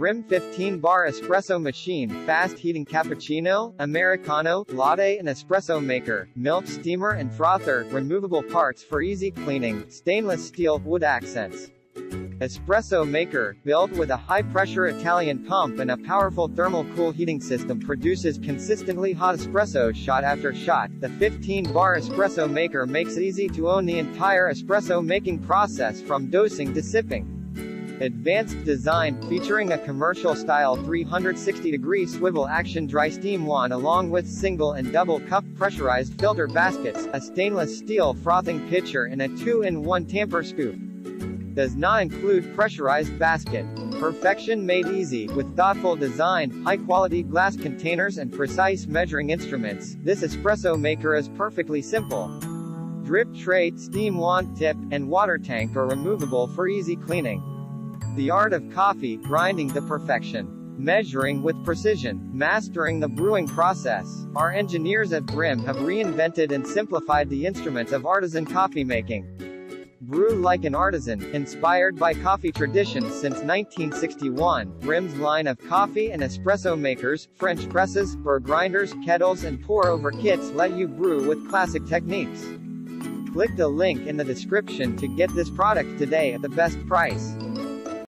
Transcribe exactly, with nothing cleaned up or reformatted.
Brim fifteen bar espresso machine, fast heating cappuccino, americano, latte and espresso maker, milk steamer and frother, removable parts for easy cleaning, stainless steel, wood accents. Espresso maker, built with a high-pressure Italian pump and a powerful thermal-cool heating system, produces consistently hot espresso shot after shot. The fifteen bar espresso maker makes it easy to own the entire espresso making process from dosing to sipping. Advanced design, featuring a commercial-style three hundred sixty degree swivel action dry steam wand along with single and double cup pressurized filter baskets, a stainless steel frothing pitcher and a two in one tamper scoop. Does not include pressurized basket. Perfection made easy, with thoughtful design, high-quality glass containers and precise measuring instruments, this espresso maker is perfectly simple. Drip tray, steam wand tip, and water tank are removable for easy cleaning. The art of coffee, grinding to perfection. Measuring with precision, mastering the brewing process. Our engineers at Brim have reinvented and simplified the instruments of artisan coffee making. Brew like an artisan, inspired by coffee traditions since nineteen sixty-one, Brim's line of coffee and espresso makers, French presses, burr grinders, kettles and pour-over kits let you brew with classic techniques. Click the link in the description to get this product today at the best price.